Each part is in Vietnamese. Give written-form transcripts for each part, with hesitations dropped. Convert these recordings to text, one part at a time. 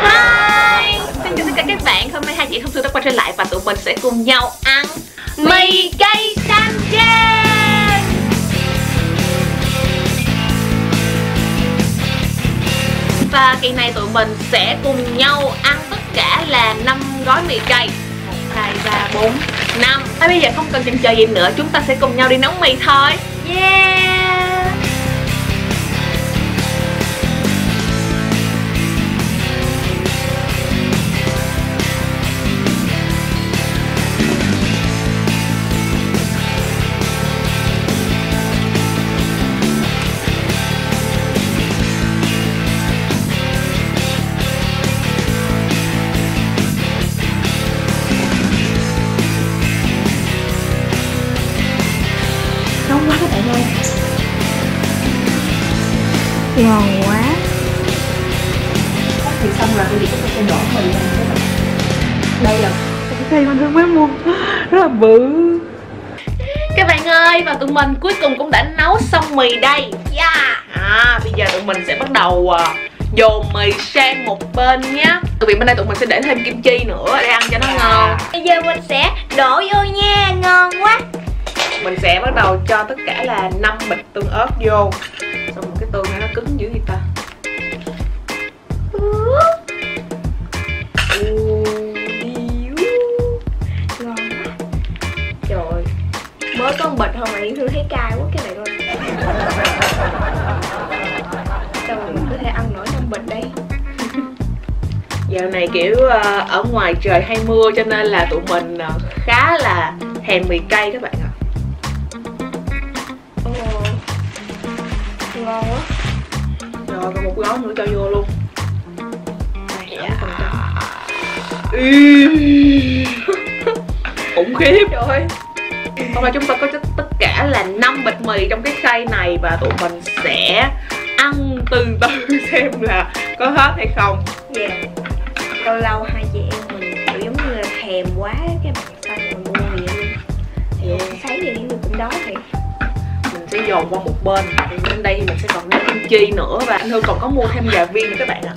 Hi, xin chào tất cả các bạn. Hôm nay hai chị Thông Xuân đã quay trở lại và tụi mình sẽ cùng nhau ăn mì cây xanh trên. Và kỳ này tụi mình sẽ cùng nhau ăn tất cả là 5 gói mì cây. 1, 2, 3, 4, 5. À, bây giờ không cần chần chờ gì nữa, chúng ta sẽ cùng nhau đi nấu mì thôi. Yeah. Ngon quá. Thì xong rồi tôi sẽ đổ mì vào các bạn. Đây là cây mình thương mấy muôn, rất là bự. Các bạn ơi, và tụi mình cuối cùng cũng đã nấu xong mì đây. Yeah. Bây giờ tụi mình sẽ bắt đầu dồn mì sang một bên nhé. Tại vì bên đây tụi mình sẽ để thêm kim chi nữa để ăn cho nó ngon. Bây giờ mình sẽ đổ vô nha, ngon quá. Mình sẽ bắt đầu cho tất cả là 5 bịch tương ớt vô. Xong một cái tương này nó cứng dữ gì ta. Ngon quá. Trời ơi, mới có một bịch thôi mà Yến Thư thấy cay quá cái này luôn. Sao mình có thể ăn nổi 5 bịch đây. Dạo này kiểu ở ngoài trời hay mưa cho nên là tụi mình khá là thèm mì cay các bạn ạ. Ngon quá. Rồi còn một gói nữa cho vô luôn. Khủng khiếp. Trời ơi. Hôm nay chúng ta có tất cả là 5 bịch mì trong cái khay này. Và tụi mình sẽ ăn từ từ xem là có hết hay không. Dạ. Lâu lâu hai chị em mình kiểu giống như là thèm quá cái mặt xong rồi mua mì luôn. Thì mình sấy thì những người cũng đói vậy. Sẽ dồn qua một bên. Bên đây thì mình sẽ còn nấu kim chi nữa. Và anh Thư còn có mua thêm gà viên nữa các bạn ạ.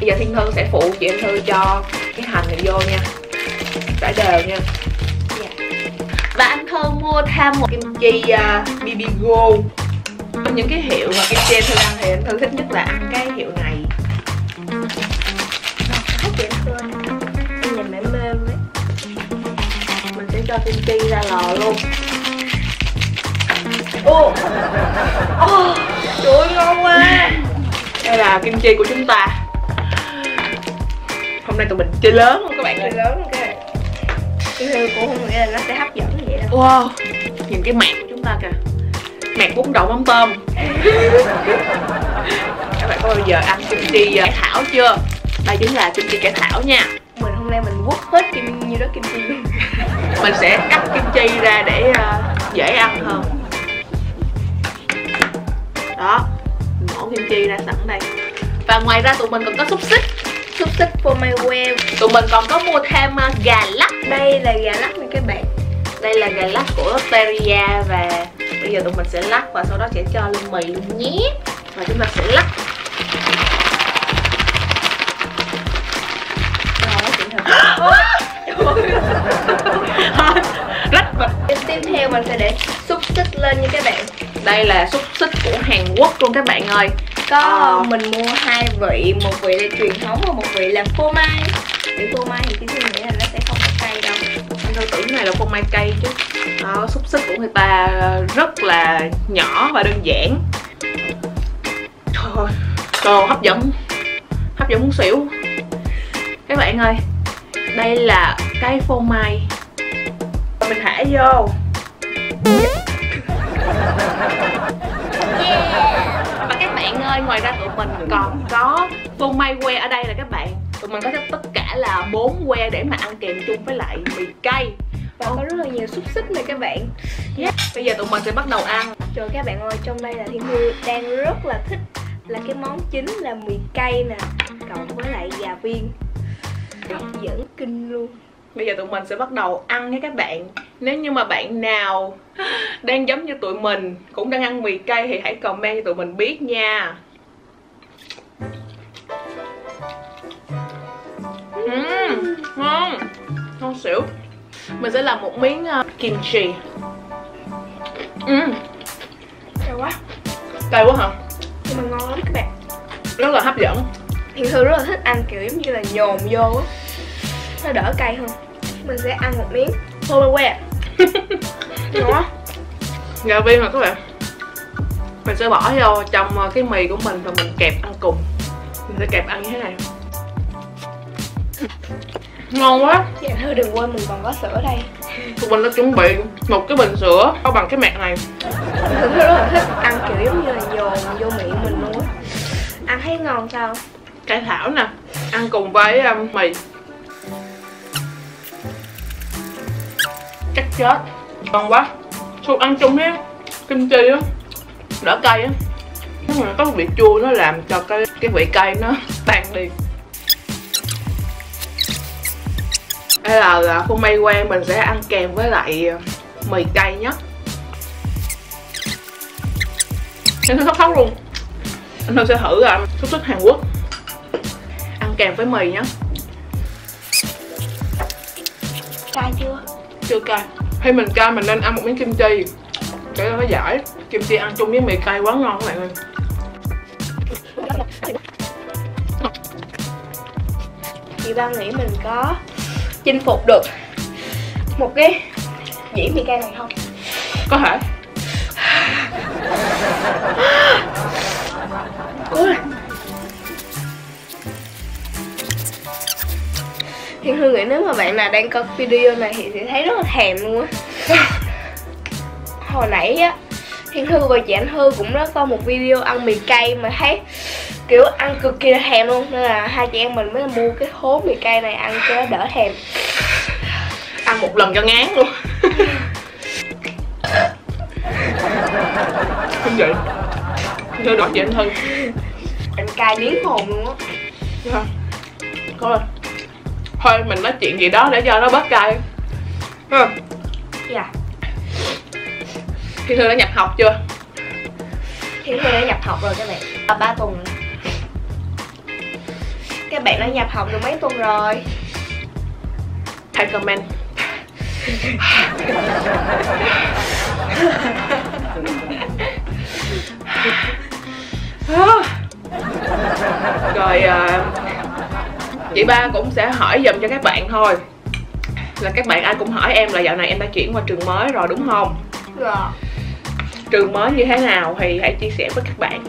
Bây giờ Thiên Thư sẽ phụ chị Anh Thư cho cái hành này vô nha. Rải đều nha. Và anh Thư mua thêm một kim chi bibigo. Trong những cái hiệu mà kim chi Anh Thư ăn thì Anh Thư thích nhất là ăn cái hiệu này. Thích chị Anh Thư ăn. Em nhìn mẹ mềm ấy. Mình sẽ cho kim chi ra lò luôn. Trời ơi, ngon quá. Đây là kim chi của chúng ta. Hôm nay tụi mình chơi lớn luôn các bạn. Chơi lớn luôn các bạn. Cũng không nghĩ là nó sẽ hấp dẫn như vậy đâu. Wow, nhìn cái mạc của chúng ta kìa. Mạc bún đậu mắm tôm. Các bạn có bao giờ ăn kim chi cải thảo chưa? Đây chính là kim chi cải thảo nha. Mình hôm nay mình quất hết kim như đó kim chi luôn. Mình sẽ cắt kim chi ra để dễ ăn hơn. Đó, mình mổ kim chi ra sẵn đây. Và ngoài ra tụi mình còn có xúc xích. Xúc xích Pomewell. Tụi mình còn có mua thêm gà lắc. Đây là gà lắc này các bạn. Đây là gà lắc của Osteria. Và bây giờ tụi mình sẽ lắc và sau đó sẽ cho lên mì luôn nhé. Và chúng ta sẽ lắc. Rách mình. Tiếp theo mình sẽ để xúc xích lên nha các bạn. Đây là xúc xích của Hàn Quốc luôn các bạn ơi. Có mình mua hai vị, một vị là truyền thống và một vị là phô mai. Vị phô mai thì Kim Thư nghĩ là nó sẽ không có cay đâu. Tôi tưởng này là phô mai cay chứ. Đó, xúc xích của người ta rất là nhỏ và đơn giản. Trời ơi, đồ hấp dẫn. Hấp dẫn muốn xỉu. Các bạn ơi, đây là cái phô mai. Mình thả vô. Và các bạn ơi, ngoài ra tụi mình còn có phô mai que ở đây là các bạn. Tụi mình có tất cả là 4 que để mà ăn kèm chung với lại mì cay. Và có rất là nhiều xúc xích này các bạn. Bây giờ tụi mình sẽ bắt đầu ăn. Trời các bạn ơi, trong đây là Thiên Thư đang rất là thích là cái món chính là mì cay nè, cộng với lại gà viên. Hấp dẫn kinh luôn. Bây giờ tụi mình sẽ bắt đầu ăn nha các bạn. Nếu như mà bạn nào đang giống như tụi mình cũng đang ăn mì cay thì hãy comment cho tụi mình biết nha. Ngon, ngon xỉu. Mình sẽ làm một miếng kimchi. Cay quá. Cay quá hả? Nhưng mà ngon lắm các bạn. Rất là hấp dẫn. Hiện Thư rất là thích ăn kiểu giống như là nhồn vô á, nó đỡ cay hơn. Mình sẽ ăn một miếng. Thôi mày que. Ngon quá. Gà viên rồi các bạn. Mình sẽ bỏ vô trong cái mì của mình và mình kẹp ăn cùng. Mình sẽ kẹp ăn như thế này. Ngon quá. Dạ Thư đừng quên mình còn có sữa đây. Tụi mình đã chuẩn bị một cái bình sữa có bằng cái mẹt này. Thư rất là thích ăn kiểu giống như là dồn vô miệng mình luôn á. Ăn thấy ngon sao? Cải thảo nè, ăn cùng với mì. Chắc chết. Ngon quá. Suốt ăn chung với kimchi á, đỡ cay á. Nhưng mà có vị chua nó làm cho cái vị cay nó tan đi. Đây là phô mai que mình sẽ ăn kèm với lại mì cay nhất. Anh khóc khóc luôn. Anh Thư sẽ thử xúc xích Hàn Quốc ăn kèm với mì nhé. Cay chưa? Chưa cay. Khi mình cay mình nên ăn một miếng kimchi để nó giải. Kimchi ăn chung với mì cay quá ngon các bạn ơi. Chị Ba nghĩ mình có chinh phục được một cái dĩa mì cay này không? Có thể. Thiên Hương nghĩ nếu mà bạn nào đang coi video này thì sẽ thấy rất là thèm luôn á. Hồi nãy á, Thiên Hương và chị Anh Thư cũng đã coi một video ăn mì cay mà thấy kiểu ăn cực kỳ là thèm luôn. Nên là hai chị em mình mới mua cái hố mì cay này ăn cho đỡ thèm. Ăn một lần cho ngán luôn. Không vậy? Thôi đỏ chị Anh Thư. Anh cay điếng hồn luôn á. Dạ. Thôi. Thôi mình nói chuyện gì đó để cho nó bớt cay. Dạ. Thiên Thư đã nhập học chưa? Thiên Thư đã nhập học rồi các bạn. 3 tuần. Các bạn đã nhập học được mấy tuần rồi? Hãy comment. Rồi chị Ba cũng sẽ hỏi dùm cho các bạn thôi. Là các bạn ai cũng hỏi em là dạo này em đã chuyển qua trường mới rồi đúng không? Dạ. Trường mới như thế nào thì hãy chia sẻ với các bạn.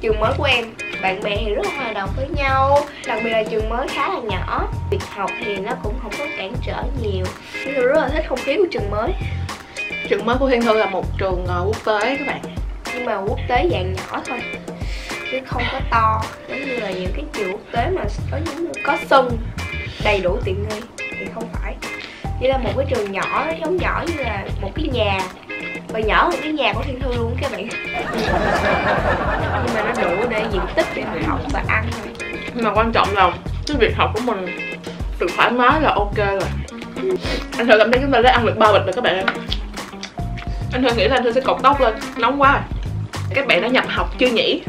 Trường mới của em, bạn bè thì rất hòa đồng với nhau. Đặc biệt là trường mới khá là nhỏ. Việc học thì nó cũng không có cản trở nhiều. Thiên Thư rất là thích không khí của trường mới. Trường mới của Thiên Thư là một trường quốc tế các bạn. Nhưng mà quốc tế dạng nhỏ thôi, chứ không có to giống như là những cái trường quốc tế mà có sân đầy đủ tiện nghi. Thì không phải. Chỉ là một cái trường nhỏ, giống nhỏ như là một cái nhà. Và nhỏ hơn cái nhà của Thiên Thư luôn các bạn. Nhưng mà nó đủ để diện tích để mình học và ăn thôi. Nhưng mà quan trọng là cái việc học của mình được thoải mái là ok rồi. Anh Thư cảm thấy chúng ta đã ăn được 3 bịch rồi các bạn. Anh Thư nghĩ là anh Thư sẽ cột tóc lên, nóng quá rồi. Các bạn đã nhập học chưa nhỉ?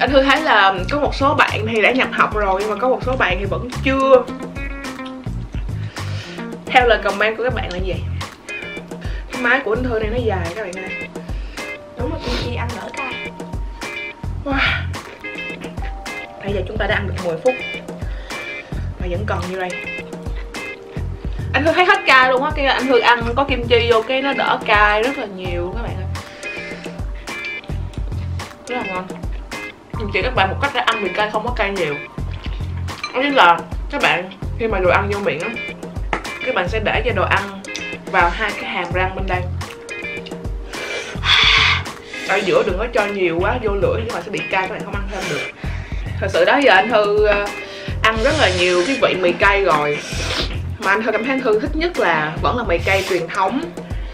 Anh Thư thấy là có một số bạn thì đã nhập học rồi, nhưng mà có một số bạn thì vẫn chưa. Theo lời comment của các bạn là gì? Máy của anh Thư này nó dài các bạn ơi. Đúng là kimchi ăn đỡ cay. Wow. Bây giờ chúng ta đã ăn được 10 phút mà vẫn còn như đây. Anh Thư thấy hết cay luôn á. Khi anh Thư ăn có kimchi vô cái nó đỡ cay rất là nhiều các bạn ơi. Rất là ngon. Mình chỉ các bạn một cách để ăn mì cay không có cay nhiều. Đó chính là các bạn khi mà đồ ăn vô miệng á, các bạn sẽ để cho đồ ăn vào hai cái hàm răng bên đây. Ở giữa đừng có cho nhiều quá vô lưỡi nhưng mà sẽ bị cay, các bạn không ăn thêm được. Thật sự đó giờ anh Thư ăn rất là nhiều cái vị mì cay rồi. Mà anh Thư cảm thấy anh Thư thích nhất là vẫn là mì cay truyền thống.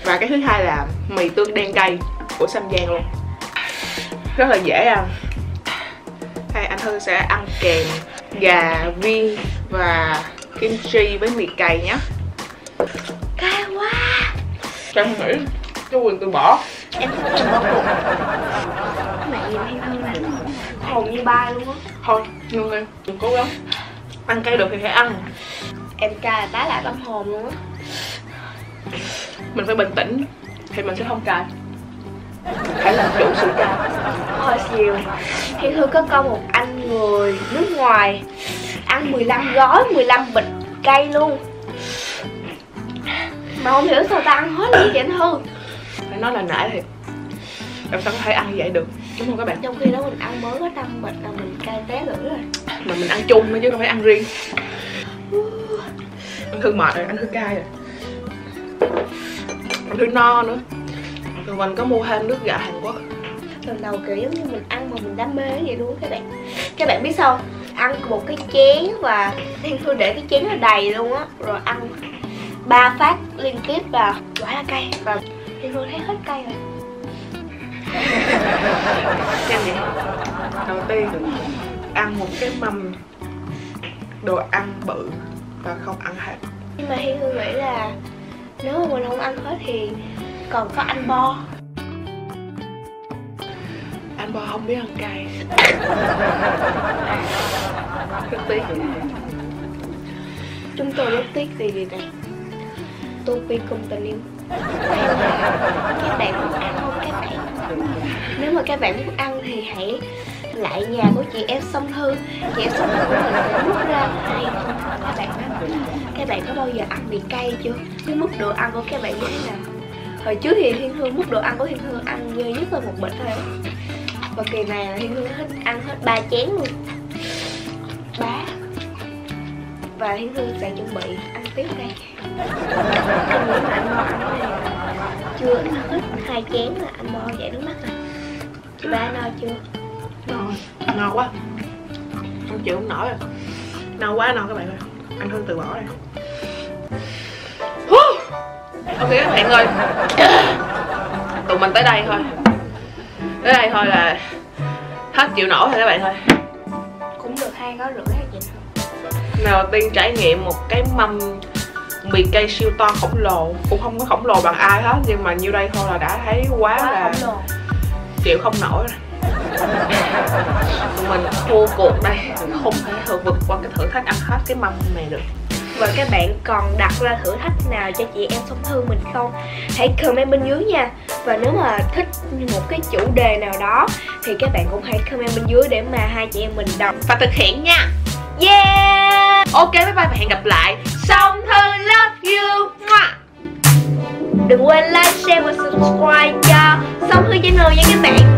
Và cái thứ hai là mì tương đen cay của Samyang luôn. Rất là dễ ăn. Hay anh Thư sẽ ăn kèm gà viên và kimchi với mì cay nhé. Cay quá. Cho em nghĩ cái quyền từ bỏ. Em không có bỏ cuộc. Mẹ nhìn Thiên Thư là hồn như bay luôn á. Thôi, ngưng đi, đừng cố gắng. ăn cay được thì phải ăn. Em cay là tái lại tâm hồn luôn á. Mình phải bình tĩnh thì mình sẽ không cay. Phải làm chủ sự cay. Hồi chiều Hiền Thư có câu một anh người nước ngoài ăn 15 gói, 15 bịch cay luôn. Mà không hiểu sao ta ăn hết vậy anh Thư. Phải nói là nãy thì em sao có thể ăn vậy được, đúng không các bạn? Trong khi đó mình ăn mới có 5 bịch là mình cay té lưỡi rồi. Mà mình ăn chung nữa chứ không phải ăn riêng. Anh Thư mệt rồi, anh Thư cay rồi, anh Thư no nữa. Rồi mình có mua thêm nước gạo Hàn Quốc. Lần đầu kiểu giống như mình ăn mà mình đam mê vậy luôn các bạn. Các bạn biết sao, ăn một cái chén và Hiền Thư để cái chén nó đầy luôn á. Rồi ăn 3 phát liên tiếp là quả là cay. Và Hiền Thư thấy hết cay rồi. Đầu tiên ăn một cái mâm đồ ăn bự và không ăn hết. Nhưng mà Hiền Thư nghĩ là nếu mà mình không ăn hết thì còn có anh Bo. Anh Bo không biết ăn cay. Rất tiếc. Chúng tôi rất tiếc vì điều này. Tôi vì cùng tình yêu. Các bạn muốn ăn không các bạn? Nếu mà các bạn muốn ăn thì hãy lại nhà của chị em Song Thư. Chị em Song Thư của mình sẽ rút ra hay không? Các bạn có bao giờ ăn bị cay chưa? Cái mức độ ăn của các bạn như thế nào? Hồi trước thì Hiền Thư mức độ ăn của Hiền Thư ăn ghê nhất là một bịch thôi. Và kỳ này Hiền Thư ăn hết 3 chén luôn. Và Hiền Thư sẽ chuẩn bị ăn tiếp đây. Em nghĩ mà anh Bo ăn này chưa ăn hết 2 chén là anh Bo dậy nước mắt rồi. Chị ba no chưa? No rồi, no quá. Không chịu không nổi rồi. No quá no các bạn ơi. Ăn Thư từ bỏ rồi. Ok các bạn ơi, tụi mình tới đây thôi. Tới đây thôi là hết chịu nổi rồi các bạn ơi. Cũng được 2 gói rưỡi hay gì không? Nào tiên trải nghiệm một cái mâm mì cay siêu to khổng lồ. Cũng không có khổng lồ bằng ai hết, nhưng mà nhiêu đây thôi là đã thấy quá là chịu không nổi rồi. Tụi mình thua cuộc đây, không thể vượt qua cái thử thách ăn hết cái mâm này được. Và các bạn còn đặt ra thử thách nào cho chị em Song Thư mình không? Hãy comment bên dưới nha. Và nếu mà thích một cái chủ đề nào đó thì các bạn cũng hãy comment bên dưới để mà hai chị em mình đọc và thực hiện nha. Yeah. Ok bye bye và hẹn gặp lại. Song Thư love you. Đừng quên like, share và subscribe cho Song Thư Channel nha các bạn.